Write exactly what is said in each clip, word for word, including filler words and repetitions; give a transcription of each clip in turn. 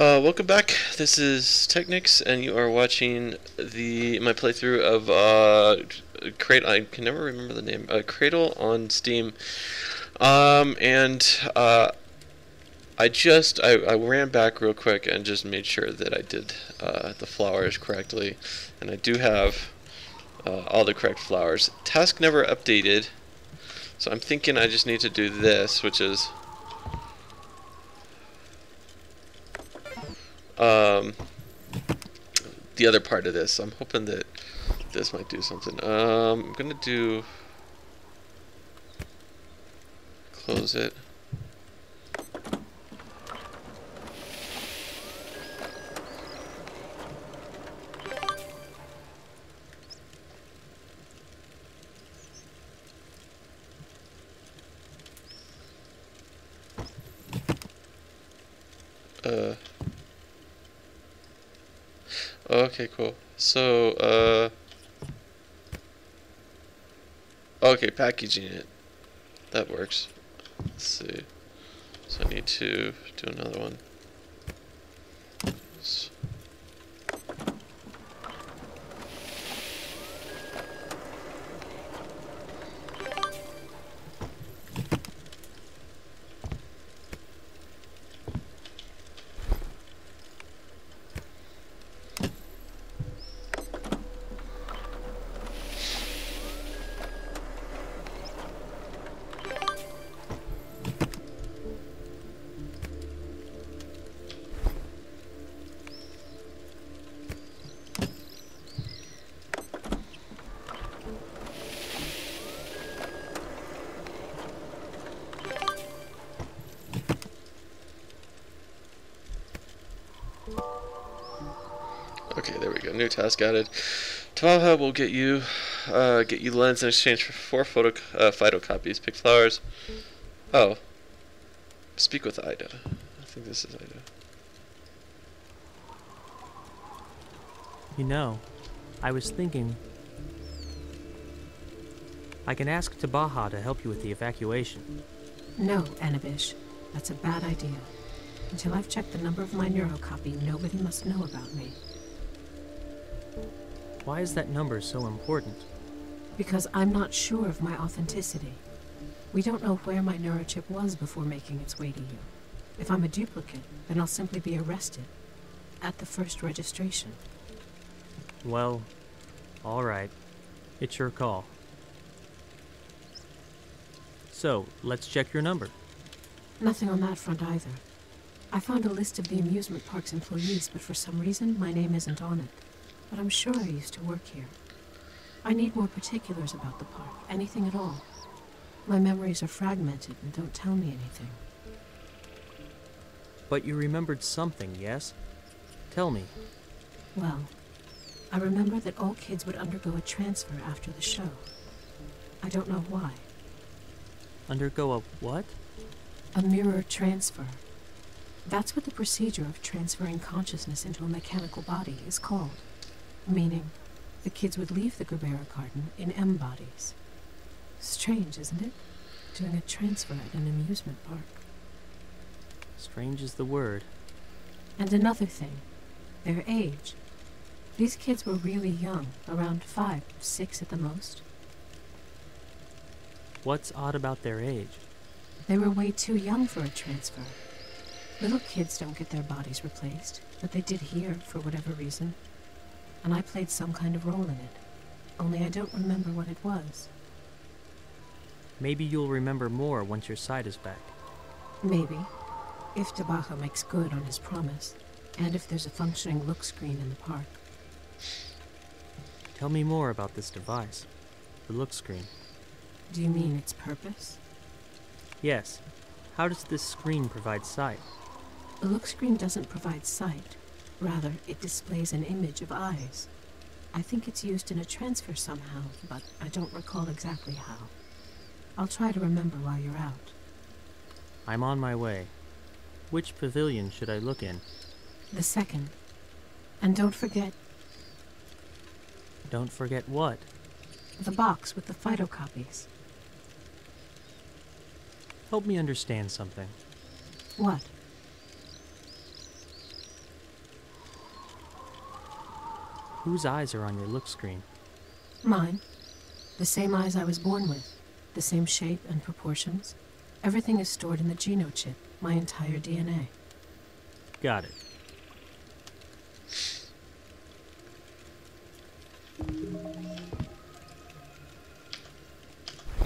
Uh, welcome back. This is Technics, and you are watching the my playthrough of uh, Cradle. I can never remember the name. Uh, Cradle on Steam. Um, and uh, I just I, I ran back real quick and just made sure that I did uh, the flowers correctly, and I do have uh, all the correct flowers. Task never updated, so I'm thinking I just need to do this, which is. Um, the other part of this. I'm hoping that this might do something. Um, I'm gonna do close it. Uh. Okay, cool. So, uh... okay, packaging it. That works. Let's see. So I need to do another one. Oops. Okay, there we go. New task added. Tabaha will get you, uh, get you lens in exchange for four photo uh, phytocopies. Pick flowers. Oh, speak with Ida. I think this is Ida. You know, I was thinking I can ask Tabaha to help you with the evacuation. No, Anabish, that's a bad idea. Until I've checked the number of my neurocopy, nobody must know about me. Why is that number so important? Because I'm not sure of my authenticity. We don't know where my neurochip was before making its way to you. If I'm a duplicate, then I'll simply be arrested at the first registration. Well, all right. It's your call. So, let's check your number. Nothing on that front either. I found a list of the amusement park's employees, but for some reason, my name isn't on it. But I'm sure I used to work here. I need more particulars about the park, anything at all. My memories are fragmented and don't tell me anything. But you remembered something, yes? Tell me. Well, I remember that all kids would undergo a transfer after the show. I don't know why. Undergo a what? A mirror transfer. That's what the procedure of transferring consciousness into a mechanical body is called. Meaning, the kids would leave the Gerbera Garden in M-Bodies. Strange, isn't it? Doing a transfer at an amusement park. Strange is the word. And another thing, their age. These kids were really young, around five, six at the most. What's odd about their age? They were way too young for a transfer. Little kids don't get their bodies replaced, but they did here for whatever reason. And I played some kind of role in it, only I don't remember what it was. Maybe you'll remember more once your sight is back. Maybe. If Tabaha makes good on his promise, and if there's a functioning look screen in the park. Tell me more about this device, the look screen. Do you mean its purpose? Yes. How does this screen provide sight? The look screen doesn't provide sight. Rather, it displays an image of eyes. I think it's used in a transfer somehow, but I don't recall exactly how. I'll try to remember while you're out. I'm on my way. Which pavilion should I look in? The second. And don't forget... Don't forget what? The box with the phytocopies. Help me understand something. What? Whose eyes are on your look screen? Mine. The same eyes I was born with. The same shape and proportions. Everything is stored in the geno chip, my entire D N A. Got it.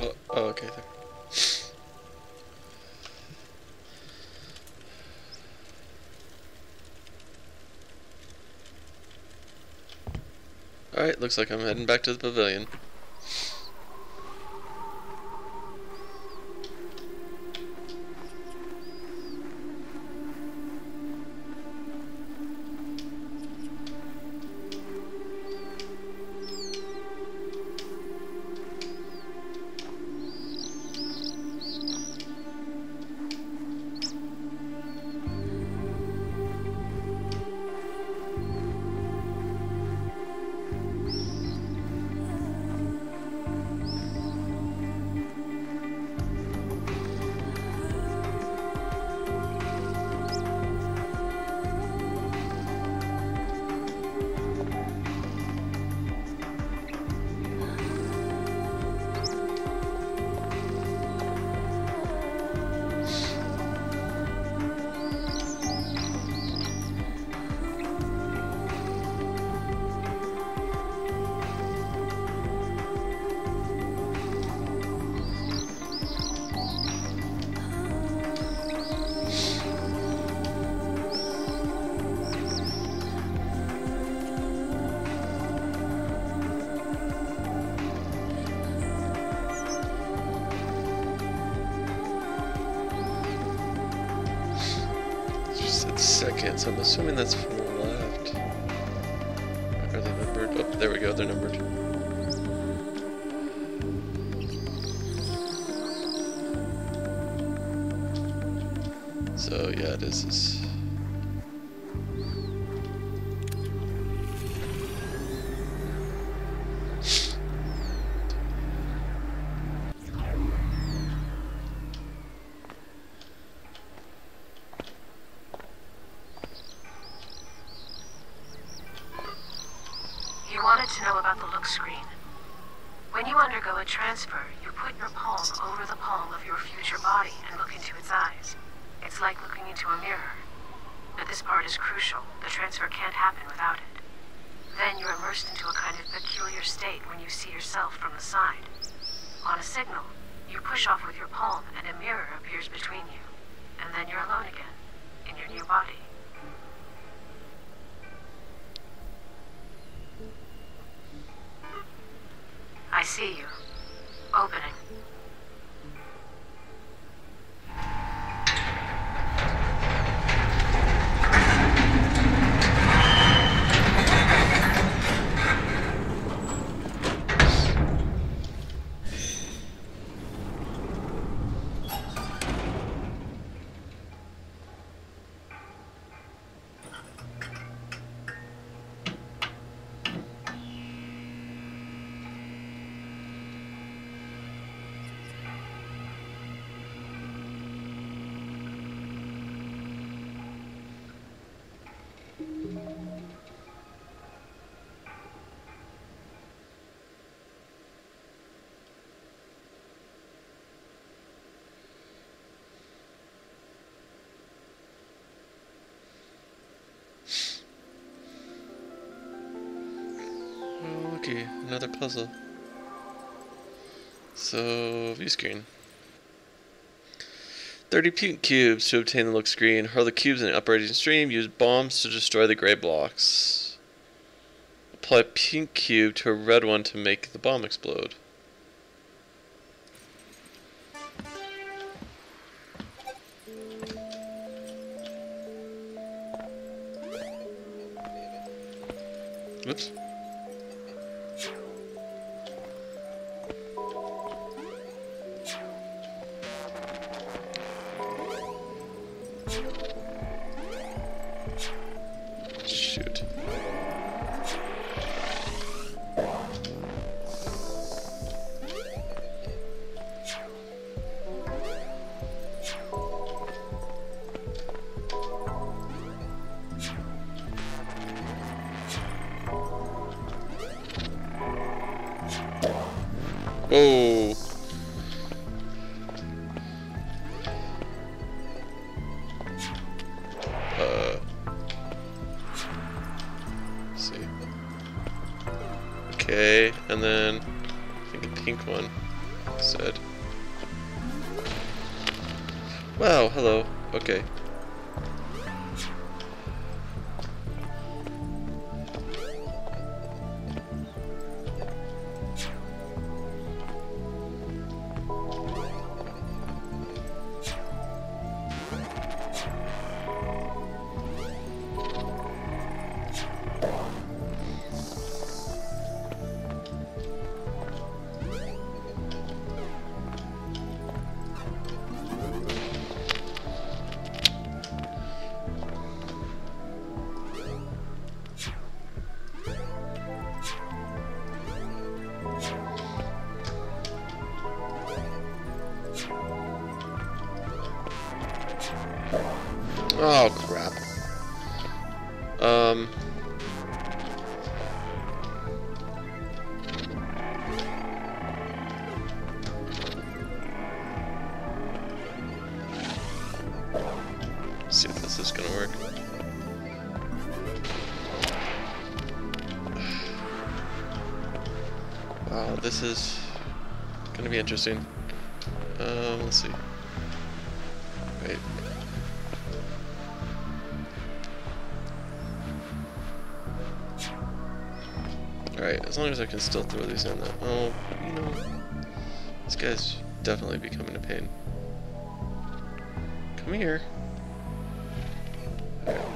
Oh, oh okay, there. Alright, looks like I'm heading back to the pavilion. Seconds. I'm assuming that's from the left. Are they numbered? Oh, there we go. They're numbered. So yeah, it is. This. Okay, another puzzle. So, view screen. thirty puke cubes to obtain the look screen. Hurl the cubes in an operating stream. Use bombs to destroy the gray blocks. Apply a pink cube to a red one to make the bomb explode. Whoops. Hey. Uh. Let's see. Okay, and then I think a pink one said. Wow. Hello. Okay. Oh crap. Um Let's see if this is gonna work. Wow, this is gonna be interesting. Um let's see. Wait. Alright, as long as I can still throw these in there. Oh, you know, this guy's definitely becoming a pain. Come here. All right.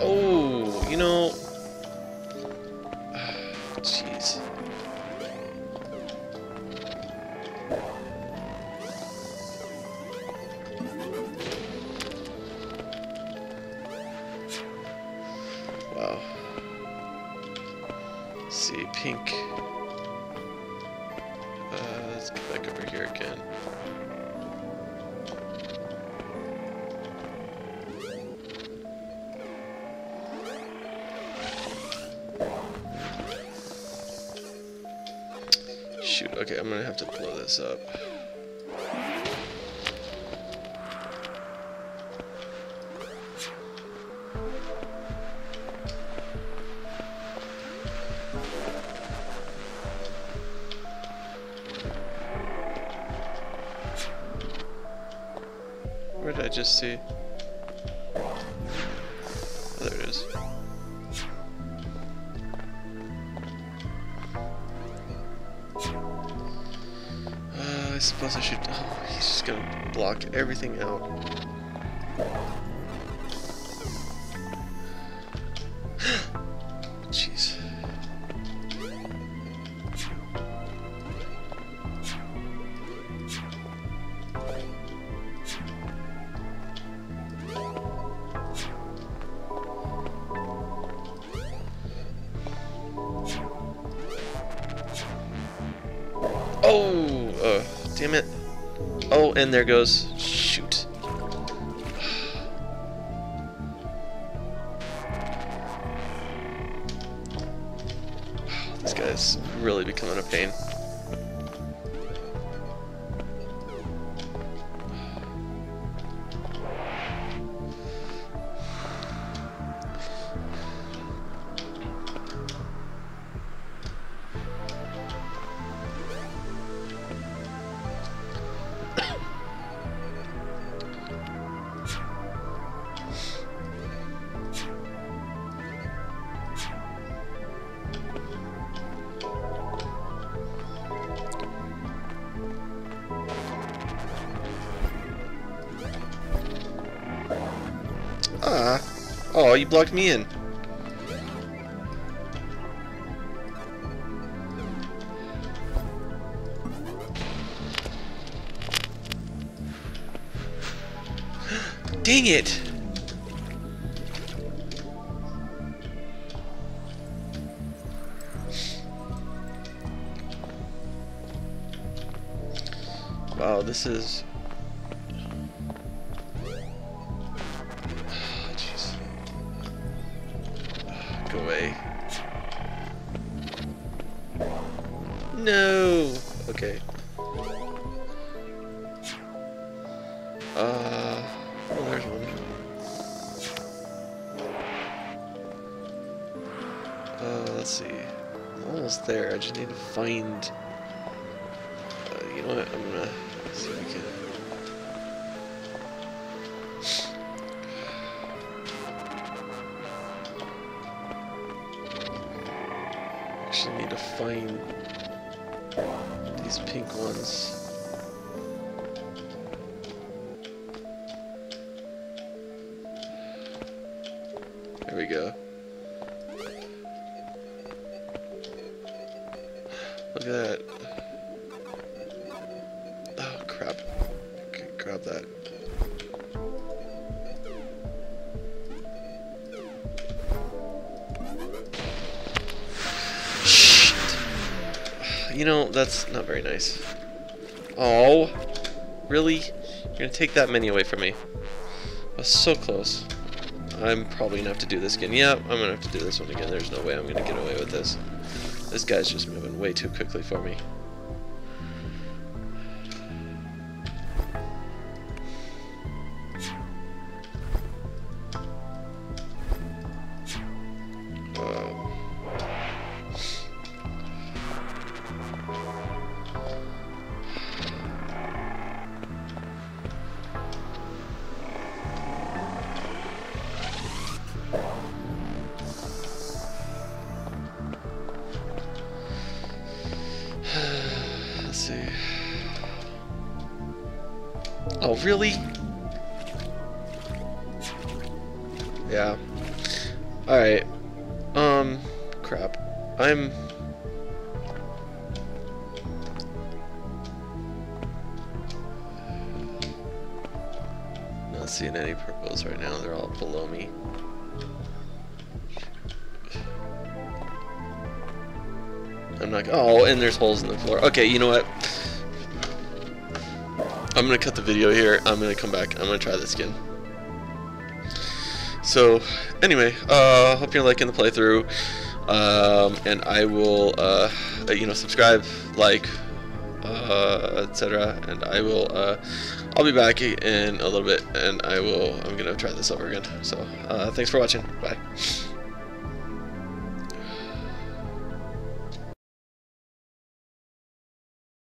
Oh, you know. Jeez. Wow. Let's see, pink. Uh, let's get back over here again. Shoot, okay, I'm gonna have to blow this up. Where did I just see? Oh, there it is. Uh, I suppose I should. Oh, he's just gonna block everything out. Jeez. Oh, uh, damn it. Oh, and there goes. Shoot. This guy's really becoming a pain. Ah. Oh, you blocked me in. Dang it. Wow, this is No! Okay. Uh... Oh, there's one. Uh, let's see. I'm almost there. I just need to find... Uh, you know what? I'm gonna... Let's see if we can... find these pink ones. There we go. Look at that. Oh crap. Okay, grab that. You know, that's not very nice. Oh, really? You're gonna take that mini away from me. I was so close. I'm probably gonna have to do this again. Yeah, I'm gonna have to do this one again. There's no way I'm gonna get away with this. This guy's just moving way too quickly for me. Oh, really? Yeah. Alright. Um, crap. I'm... not seeing any purples right now. They're all below me. I'm not... Oh, and there's holes in the floor. Okay, you know what? I'm gonna cut the video here. I'm gonna come back. I'm gonna try this again. So, anyway, uh, hope you're liking the playthrough, um, and I will, uh, you know, subscribe, like, uh, et cetera. And I will, uh, I'll be back in a little bit, and I will. I'm gonna try this over again. So, uh, thanks for watching. Bye.